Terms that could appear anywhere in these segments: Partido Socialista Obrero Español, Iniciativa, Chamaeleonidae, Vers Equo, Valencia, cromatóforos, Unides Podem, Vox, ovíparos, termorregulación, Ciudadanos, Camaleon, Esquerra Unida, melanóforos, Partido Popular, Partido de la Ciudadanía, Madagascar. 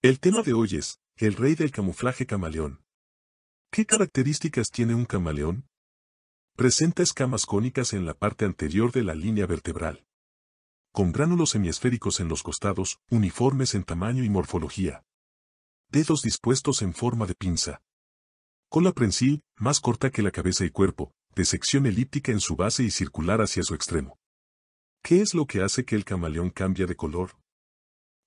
El tema de hoy es, el rey del camuflaje camaleón. ¿Qué características tiene un camaleón? Presenta escamas cónicas en la parte anterior de la línea vertebral, con gránulos semiesféricos en los costados, uniformes en tamaño y morfología. Dedos dispuestos en forma de pinza. Cola prensil, más corta que la cabeza y cuerpo, de sección elíptica en su base y circular hacia su extremo. ¿Qué es lo que hace que el camaleón cambie de color?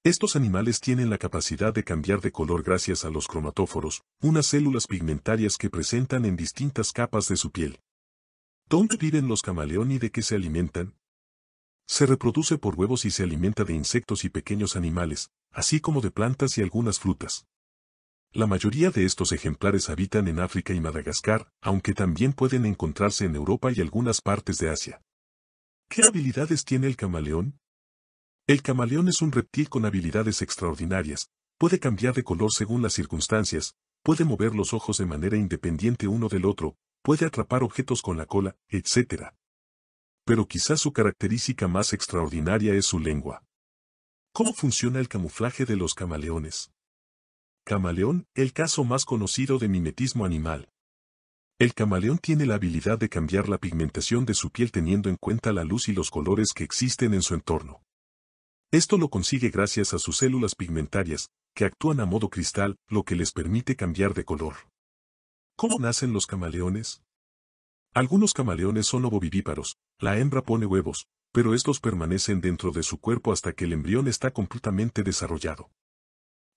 Estos animales tienen la capacidad de cambiar de color gracias a los cromatóforos, unas células pigmentarias que presentan en distintas capas de su piel. ¿Dónde viven los camaleón y de qué se alimentan? Se reproduce por huevos y se alimenta de insectos y pequeños animales, así como de plantas y algunas frutas. La mayoría de estos ejemplares habitan en África y Madagascar, aunque también pueden encontrarse en Europa y algunas partes de Asia. ¿Qué habilidades tiene el camaleón? El camaleón es un reptil con habilidades extraordinarias, puede cambiar de color según las circunstancias, puede mover los ojos de manera independiente uno del otro, puede atrapar objetos con la cola, etc. Pero quizás su característica más extraordinaria es su lengua. ¿Cómo funciona el camuflaje de los camaleones? Camaleón, el caso más conocido de mimetismo animal. El camaleón tiene la habilidad de cambiar la pigmentación de su piel teniendo en cuenta la luz y los colores que existen en su entorno. Esto lo consigue gracias a sus células pigmentarias, que actúan a modo cristal, lo que les permite cambiar de color. ¿Cómo nacen los camaleones? Algunos camaleones son ovovivíparos, la hembra pone huevos, pero estos permanecen dentro de su cuerpo hasta que el embrión está completamente desarrollado.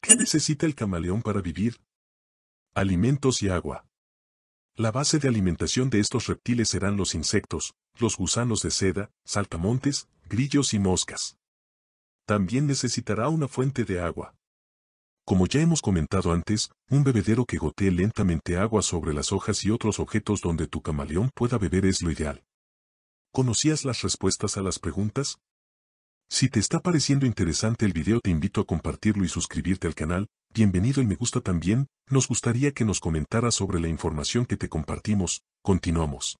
¿Qué necesita el camaleón para vivir? Alimentos y agua. La base de alimentación de estos reptiles serán los insectos, los gusanos de seda, saltamontes, grillos y moscas. También necesitará una fuente de agua. Como ya hemos comentado antes, un bebedero que gotee lentamente agua sobre las hojas y otros objetos donde tu camaleón pueda beber es lo ideal. ¿Conocías las respuestas a las preguntas? Si te está pareciendo interesante el video, te invito a compartirlo y suscribirte al canal. Bienvenido y me gusta también, nos gustaría que nos comentaras sobre la información que te compartimos. Continuamos.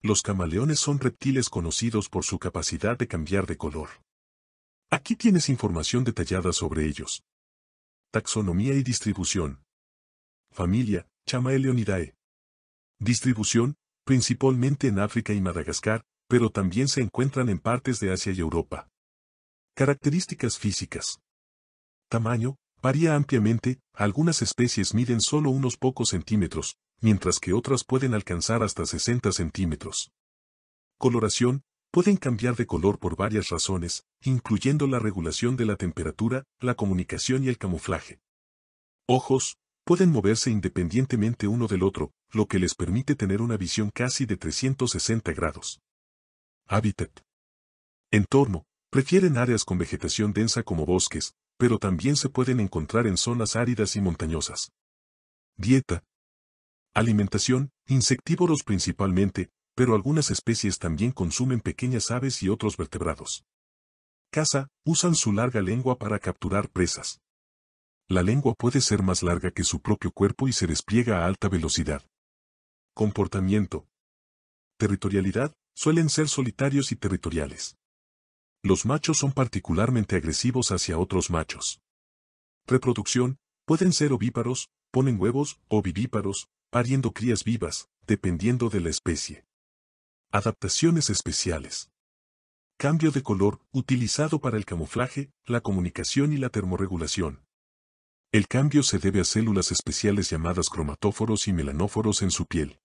Los camaleones son reptiles conocidos por su capacidad de cambiar de color. Aquí tienes información detallada sobre ellos. Taxonomía y distribución. Familia, Chamaeleonidae. Distribución, principalmente en África y Madagascar, pero también se encuentran en partes de Asia y Europa. Características físicas. Tamaño, varía ampliamente, algunas especies miden solo unos pocos centímetros, mientras que otras pueden alcanzar hasta 60 centímetros. Coloración, pueden cambiar de color por varias razones, incluyendo la regulación de la temperatura, la comunicación y el camuflaje. Ojos, pueden moverse independientemente uno del otro, lo que les permite tener una visión casi de 360 grados. Hábitat. Entorno, prefieren áreas con vegetación densa como bosques, pero también se pueden encontrar en zonas áridas y montañosas. Dieta. Alimentación, insectívoros principalmente, pero algunas especies también consumen pequeñas aves y otros vertebrados. Caza, usan su larga lengua para capturar presas. La lengua puede ser más larga que su propio cuerpo y se despliega a alta velocidad. Comportamiento. Territorialidad, suelen ser solitarios y territoriales. Los machos son particularmente agresivos hacia otros machos. Reproducción, pueden ser ovíparos, ponen huevos, ovovivíparos, pariendo crías vivas, dependiendo de la especie. Adaptaciones especiales. Cambio de color, utilizado para el camuflaje, la comunicación y la termorregulación. El cambio se debe a células especiales llamadas cromatóforos y melanóforos en su piel.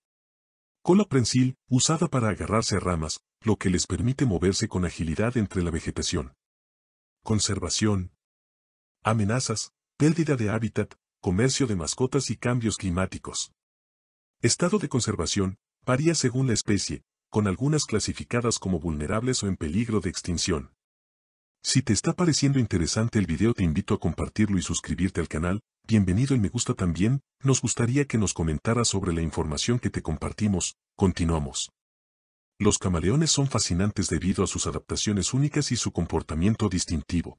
Cola prensil, usada para agarrarse a ramas, lo que les permite moverse con agilidad entre la vegetación. Conservación. Amenazas, pérdida de hábitat, comercio de mascotas y cambios climáticos. Estado de conservación, varía según la especie, con algunas clasificadas como vulnerables o en peligro de extinción. Si te está pareciendo interesante el video, te invito a compartirlo y suscribirte al canal. Bienvenido y me gusta también, nos gustaría que nos comentaras sobre la información que te compartimos. Continuamos. Los camaleones son fascinantes debido a sus adaptaciones únicas y su comportamiento distintivo.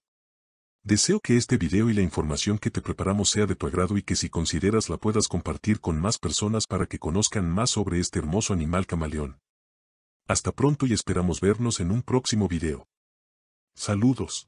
Deseo que este video y la información que te preparamos sea de tu agrado y que si consideras la puedas compartir con más personas para que conozcan más sobre este hermoso animal camaleón. Hasta pronto y esperamos vernos en un próximo video. Saludos.